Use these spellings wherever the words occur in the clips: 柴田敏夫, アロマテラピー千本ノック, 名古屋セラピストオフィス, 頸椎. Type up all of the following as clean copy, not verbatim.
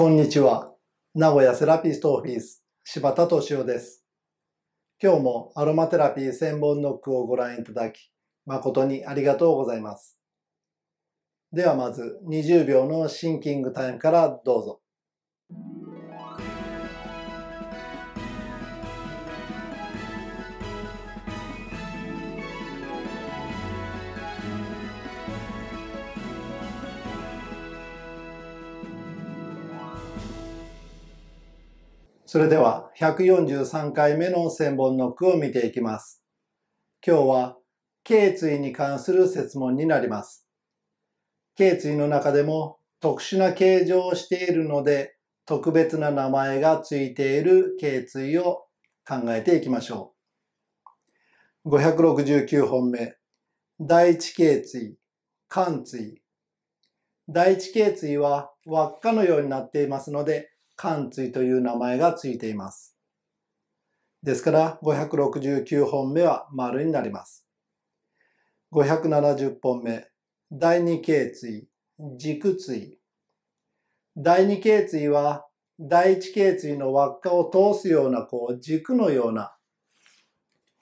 こんにちは。名古屋セラピストオフィス、柴田敏夫です。今日もアロマテラピー千本ノックをご覧いただき、誠にありがとうございます。ではまず20秒のシンキングタイムからどうぞ。それでは143回目の千本ノックを見ていきます。今日は頸椎に関する設問になります。頸椎の中でも特殊な形状をしているので特別な名前がついている頸椎を考えていきましょう。569本目。第一頸椎、関椎。第一頸椎は輪っかのようになっていますので関椎という名前がついています。ですから569本目は丸になります。570本目、第二頸椎、軸椎。第二頸椎は第一頸椎の輪っかを通すような軸のような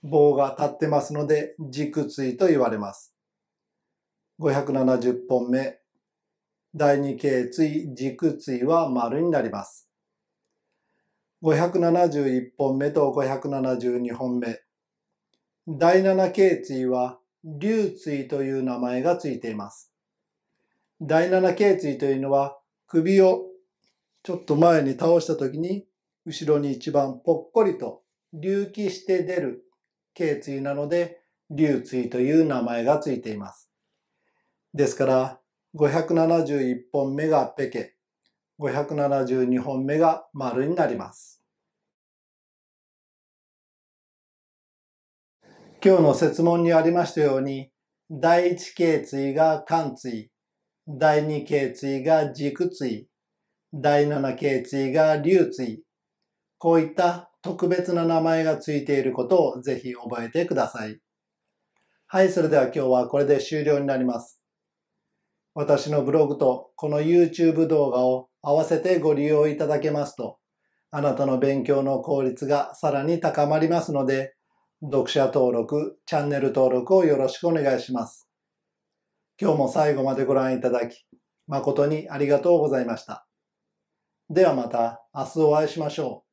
棒が立ってますので軸椎と言われます。570本目、第二頸椎、軸椎は丸になります。571本目と572本目。第7頸椎は竜椎という名前がついています。第7頸椎というのは首をちょっと前に倒した時に後ろに一番ぽっこりと隆起して出る頸椎なので竜椎という名前がついています。ですから571本目がペケ。572本目が丸になります。今日の設問にありましたように、第一頸椎が関椎、第二頸椎が軸椎、第七頸椎が竜椎、こういった特別な名前がついていることをぜひ覚えてください。はい、それでは今日はこれで終了になります。私のブログとこの YouTube 動画を合わせてご利用いただけますと、あなたの勉強の効率がさらに高まりますので、読者登録、チャンネル登録をよろしくお願いします。今日も最後までご覧いただき、誠にありがとうございました。ではまた明日お会いしましょう。